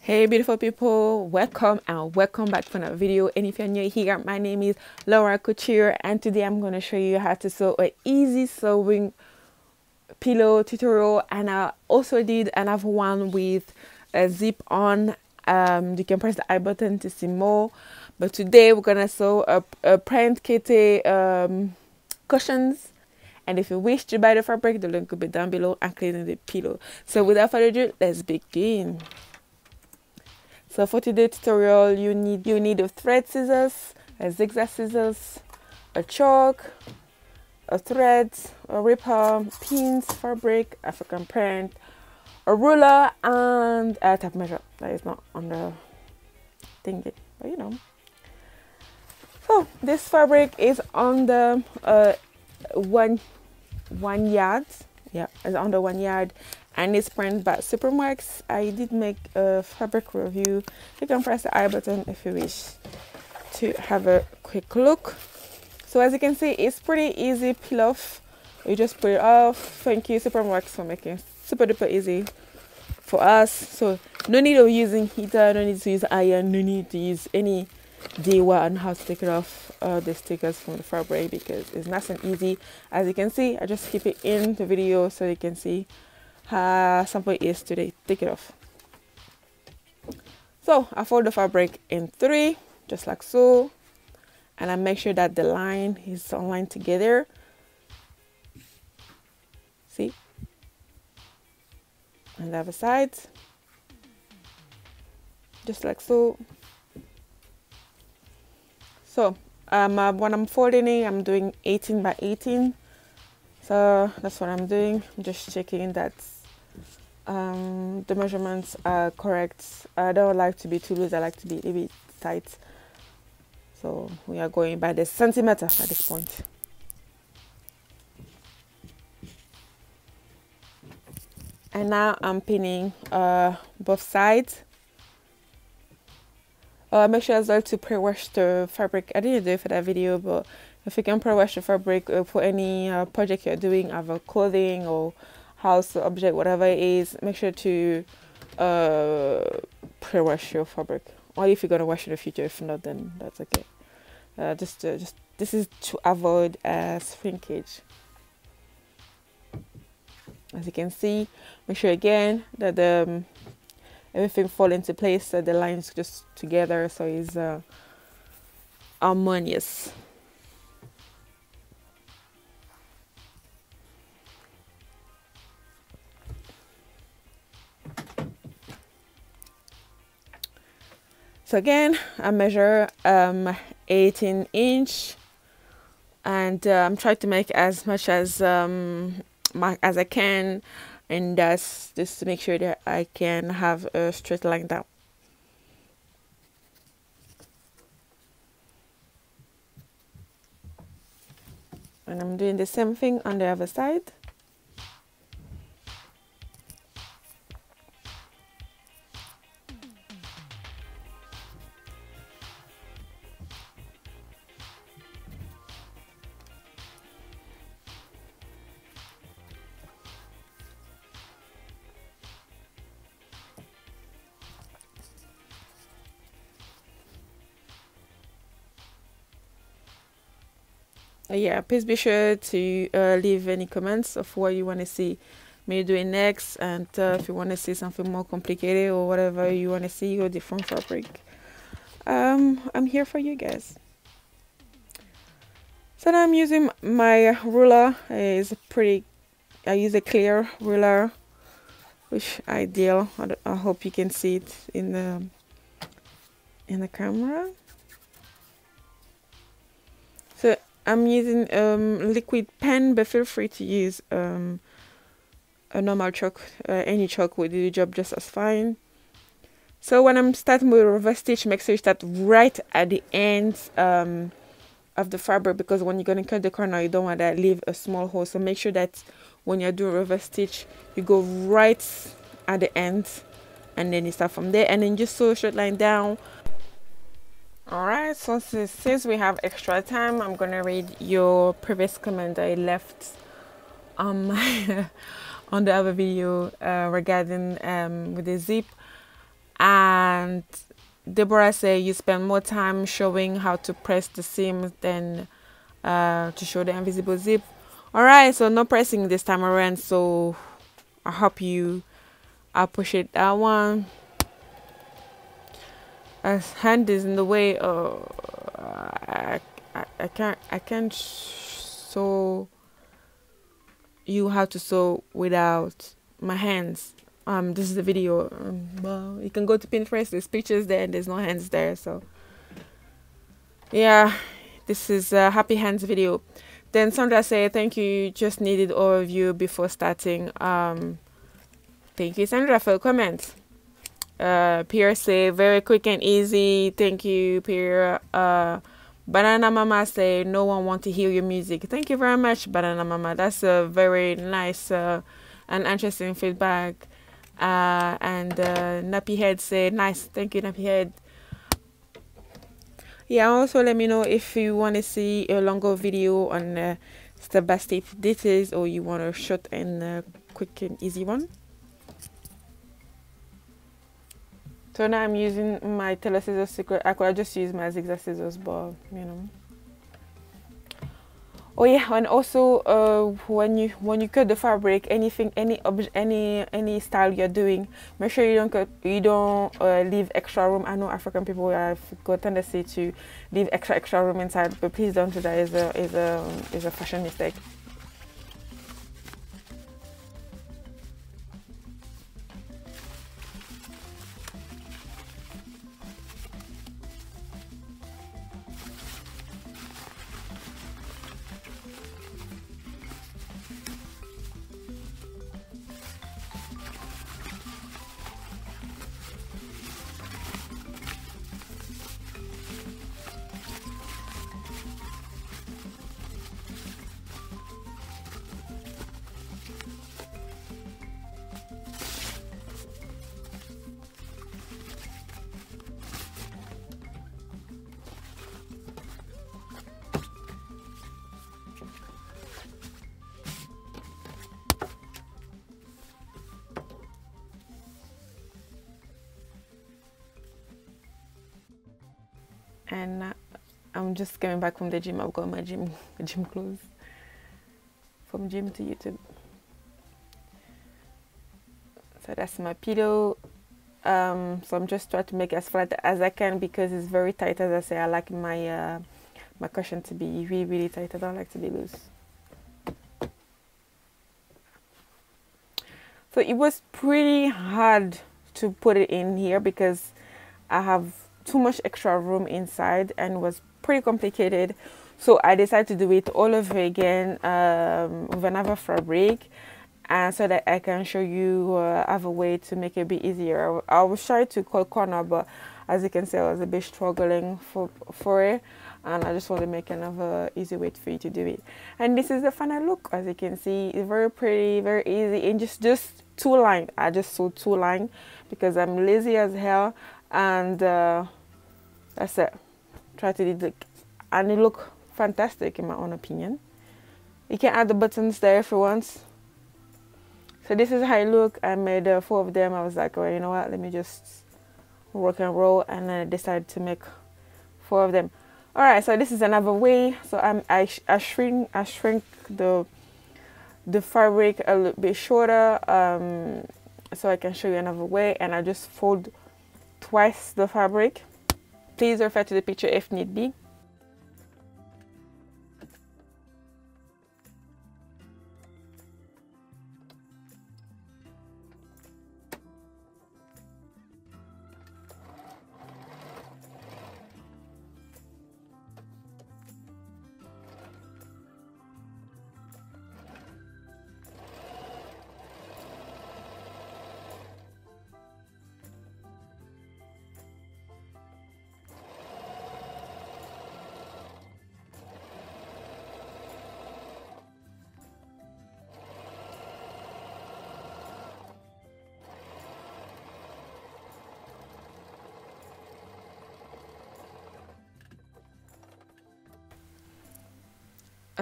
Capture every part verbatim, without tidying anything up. Hey beautiful people, welcome and welcome back for another video. And if you're new here, my name is Laura Couture and today I'm going to show you how to sew an easy sewing pillow tutorial. And I also did another one with a zip on. Um, you can press the I button to see more, but today we're going to sew a, a print Kente um, cushions. And if you wish to buy the fabric, the link will be down below, including the pillow. So without further ado, let's begin. So for today's tutorial, you need you need a thread scissors, a zigzag scissors, a chalk, a thread, a ripper, pins, fabric, African print, a ruler, and a tape measure. That is not on the thingy, but you know. So this fabric is on the uh, one one yard. Yeah, it's under one yard. And it's printed by Supermarks. I did make a fabric review. You can press the I button if you wish to have a quick look. So as you can see, it's pretty easy peel off. You just put it off. Thank you Supermarks for making it super duper easy for us. So no need of using heater, no need to use iron, no need to use any D I Y on how to take it off uh, the stickers from the fabric because it's nice and easy. As you can see, I just keep it in the video so you can see Uh, sample is today. Take it off. So I fold the fabric in three, just like so, and I make sure that the line is aligned together. See, and the other side, just like so. So um, uh, when I'm folding it, I'm doing eighteen by eighteen. So that's what I'm doing. I'm just checking that Um, the measurements are correct. I don't like to be too loose, I like to be a bit tight. So we are going by the centimeter at this point. And now I'm pinning uh, both sides. Uh, make sure as well to pre-wash the fabric. I didn't do it for that video, but if you can pre-wash the fabric uh, for any uh, project you're doing, either clothing or house object, whatever it is, make sure to uh, pre-wash your fabric. Or if you're gonna wash in the future, if not, then that's okay. Uh, just, uh, just this is to avoid uh, shrinkage. As you can see, make sure again that um, everything falls into place, so the lines just together, so it's uh, harmonious. So again, I measure um, eighteen inch, and uh, I'm trying to make as much as um, my, as I can, and that's just to make sure that I can have a straight line down. And I'm doing the same thing on the other side. Yeah, please be sure to uh, leave any comments of what you want to see me doing next, and uh, if you want to see something more complicated or whatever you want to see or different fabric, um I'm here for you guys. So now I'm using my ruler. It's pretty, I use a clear ruler, which ideal. I, I hope you can see it in the in the camera. So I'm using um, liquid pen, but feel free to use um, a normal chalk. Uh, any chalk will do the job just as fine. So when I'm starting with reverse stitch, make sure you start right at the end um, of the fabric, because when you're going to cut the corner, you don't want to leave a small hole. So make sure that when you're doing reverse stitch, you go right at the end, and then you start from there, and then just sew a straight line down. Alright, so since we have extra time, I'm gonna read your previous comment I left on my on the other video uh, regarding um, with the zip. and Deborah said you spend more time showing how to press the seams than uh, to show the invisible zip. Alright, so no pressing this time around, so I hope you appreciate that one. As hand is in the way, oh, I, I, I can't, I can't sew you how to sew without my hands. Um, this is the video. Um, well, you can go to Pinterest. There's pictures there, and there's no hands there. So, yeah, this is a happy hands video. Then Sandra said, "Thank you. Just needed all of you before starting." Um, thank you, Sandra, for the comment. Uh, Pierre said, "Very quick and easy." Thank you, Pierre. Uh, Banana Mama said, "No one wants to hear your music." Thank you very much, Banana Mama. That's a very nice uh, and interesting feedback. Uh, and uh, Nappy Head said nice. Thank you, Nappy Head. Yeah, also let me know if you want to see a longer video on uh, step by step details, or you want a short and uh, quick and easy one. So now I'm using my Taylor Scissors Secret. I could just use my zigzag scissors, but you know. Oh yeah, and also uh, when you when you cut the fabric, anything, any obj any any style you're doing, make sure you don't cut, you don't uh, leave extra room. I know African people have got tendency to leave extra extra room inside, but please don't do that. It's a is a is a fashion mistake. And I'm just coming back from the gym. I've got my gym gym clothes from gym to YouTube. So that's my pillow. Um, so I'm just trying to make it as flat as I can because it's very tight. As I say, I like my uh, my cushion to be really really tight. I don't like to be loose. So it was pretty hard to put it in here because I have too much extra room inside, and was pretty complicated, so I decided to do it all over again um, with another fabric, and so that I can show you uh, other way to make it a bit easier. I was trying to cut corner, but as you can see, I was a bit struggling for for it, and I just want to make another easy way for you to do it. And this is the final look. As you can see, it's very pretty, very easy, and just just two lines. I just saw two lines because I'm lazy as hell, and uh, that's it. Try to do it, and it look fantastic in my own opinion. You can add the buttons there if you want. So this is how it look. I made uh, four of them. I was like, well, you know what? Let me just rock and roll, and then I decided to make four of them. All right. So this is another way. So I'm I, sh I shrink I shrink the the fabric a little bit shorter, um, so I can show you another way. And I just fold twice the fabric. Please refer to the picture if need be.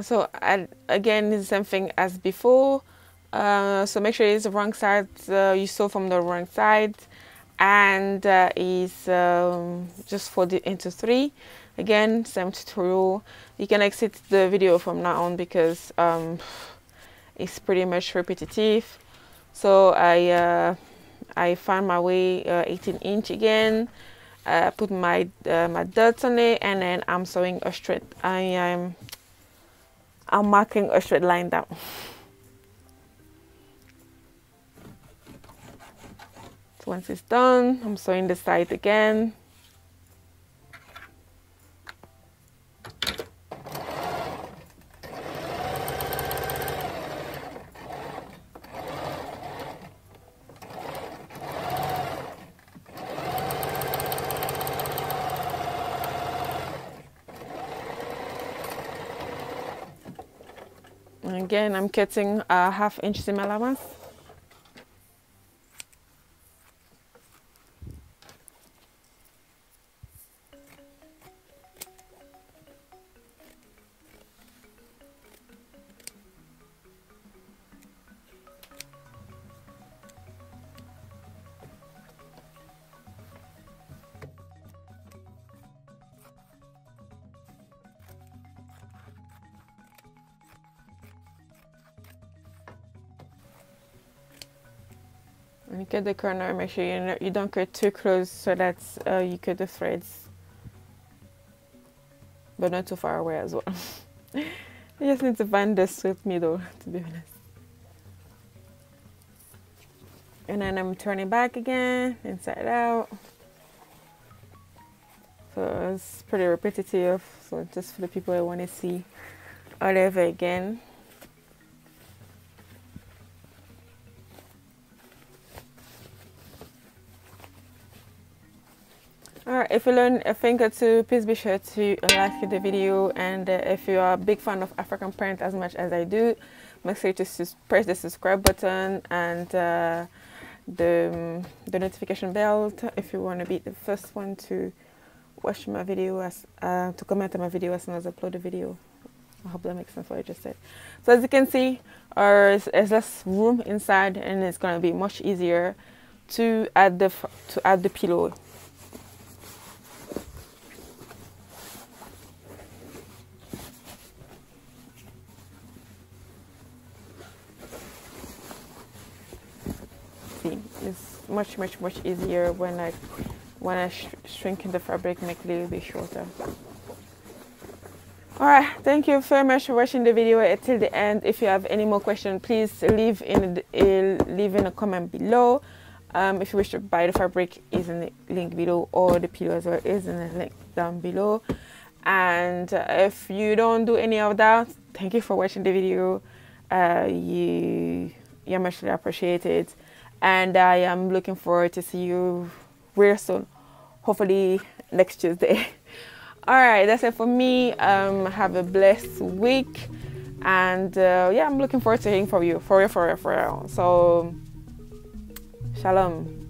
So I, again, it's the same thing as before. Uh, so make sure it's the wrong side. Uh, you sew from the wrong side, and uh, is um, just folded into three. Again, same tutorial. You can exit the video from now on because um, it's pretty much repetitive. So I uh, I found my way uh, eighteen inch again. I uh, put my uh, my dots on it, and then I'm sewing a straight. I am I'm marking a straight line down. So once it's done, I'm sewing the side again. Again, I'm cutting a half inch seam allowance. When you cut the corner, make sure you, you don't cut too close so that uh, you cut the threads, but not too far away as well. You just need to find the sweet middle, to be honest. And then I'm turning back again, inside out. So it's pretty repetitive, so just for the people who want to see all over again. Alright, if you learned a thing or two, please be sure to like the video, and uh, if you are a big fan of African print as much as I do, make sure to press the subscribe button and uh, the, um, the notification bell if you want to be the first one to watch my video, as, uh, to comment on my video as soon as I upload a video. I hope that makes sense what I just said. So as you can see, there's less room inside, and it's going to be much easier to add the, to add the pillow. It's much, much, much easier when I when I sh shrink in the fabric, make it a little bit shorter. All right, thank you very much for watching the video until the end. If you have any more questions, please leave in a, leave in a comment below. Um, if you wish to buy the fabric, is in the link below, or the pillow as well is in the link down below. And uh, if you don't do any of that, thank you for watching the video. Uh, you you're much appreciated. And I am looking forward to see you real soon, hopefully next Tuesday. All right, that's it for me. Um, have a blessed week, and uh, yeah, I'm looking forward to hearing from you, for real, for real, for real. So, shalom.